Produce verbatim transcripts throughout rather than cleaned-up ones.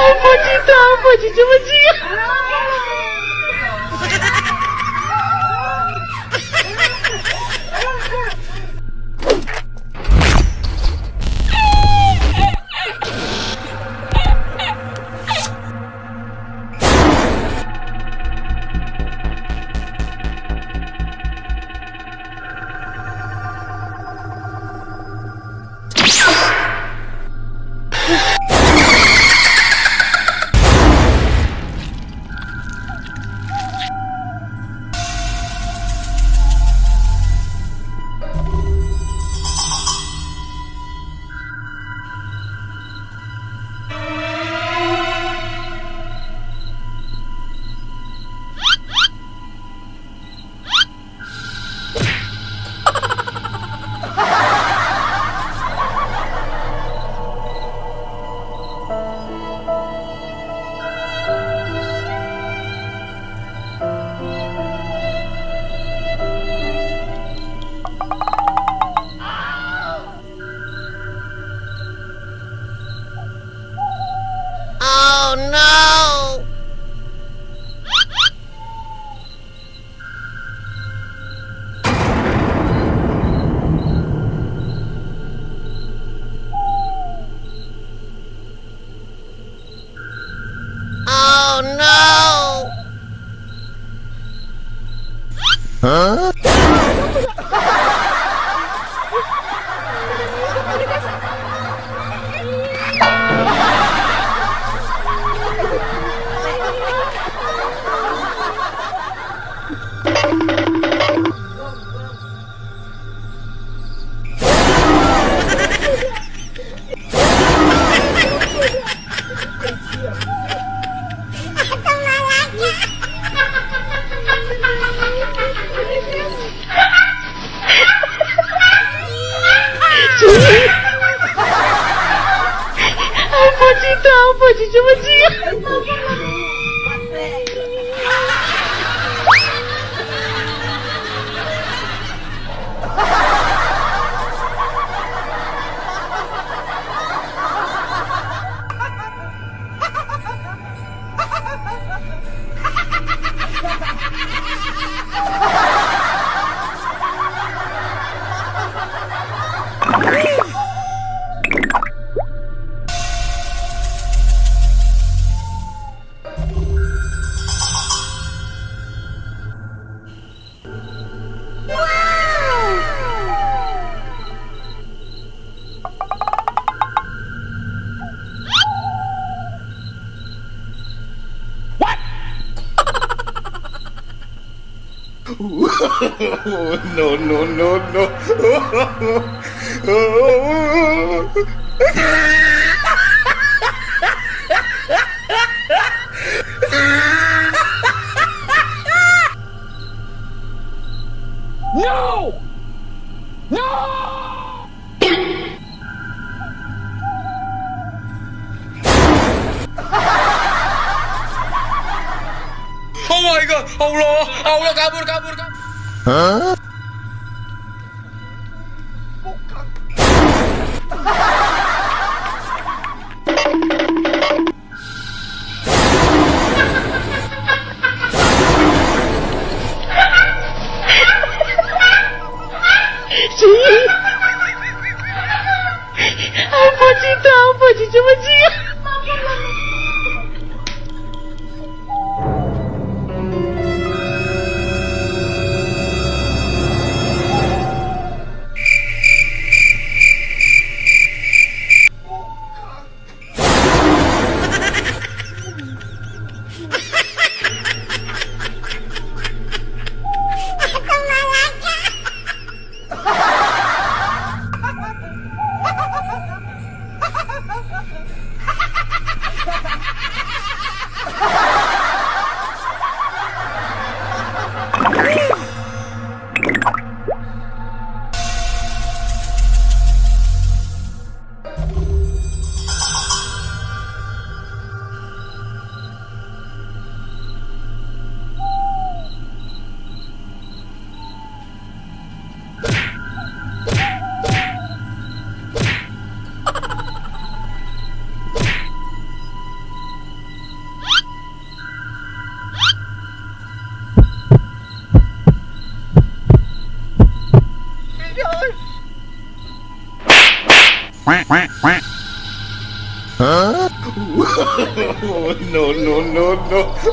Oh, Pochita, Pochita, huh? No, no, no, no. No! No! Oh my God! Allah! Allah! Kabur! Kabur! Kabur! Huh? Huh? No, no, no, no. Oh.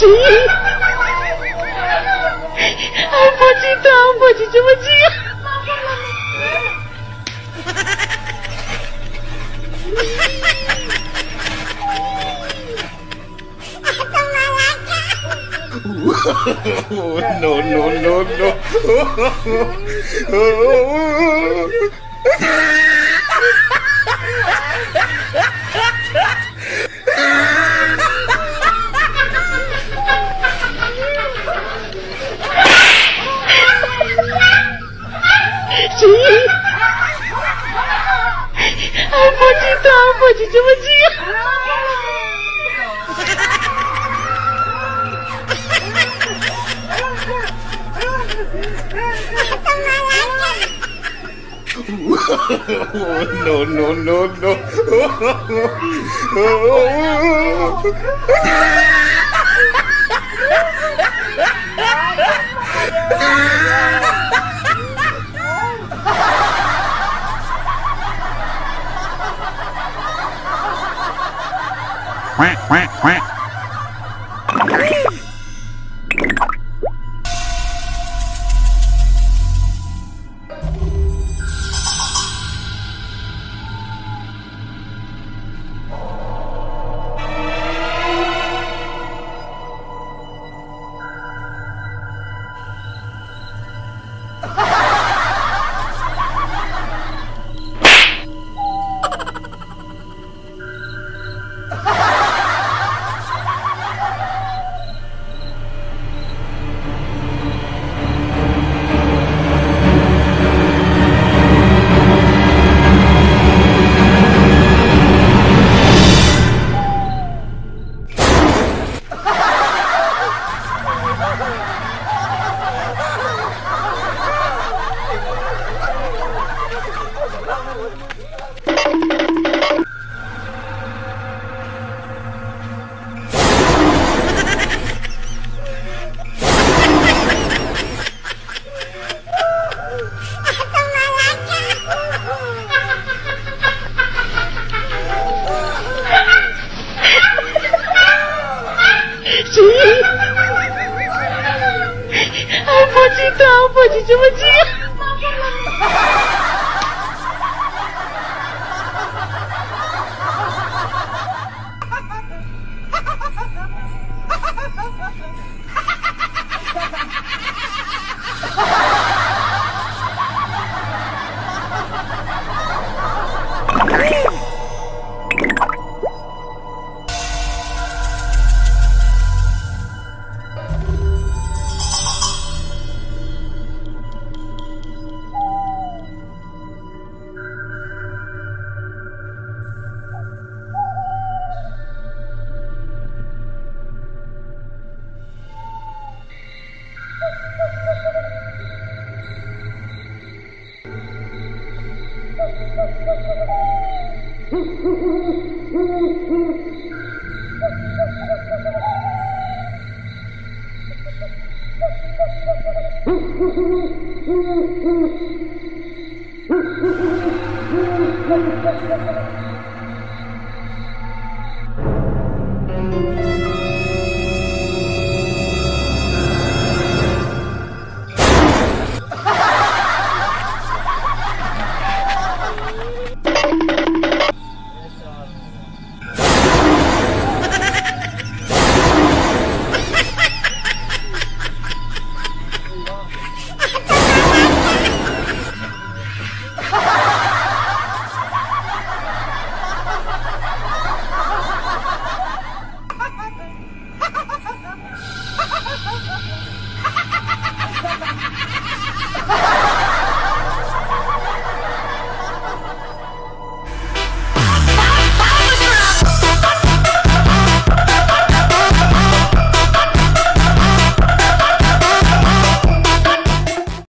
Ai, Potito, Potito, Potito. No, no, no, no. No, no, no, no. Quack, quack, quack.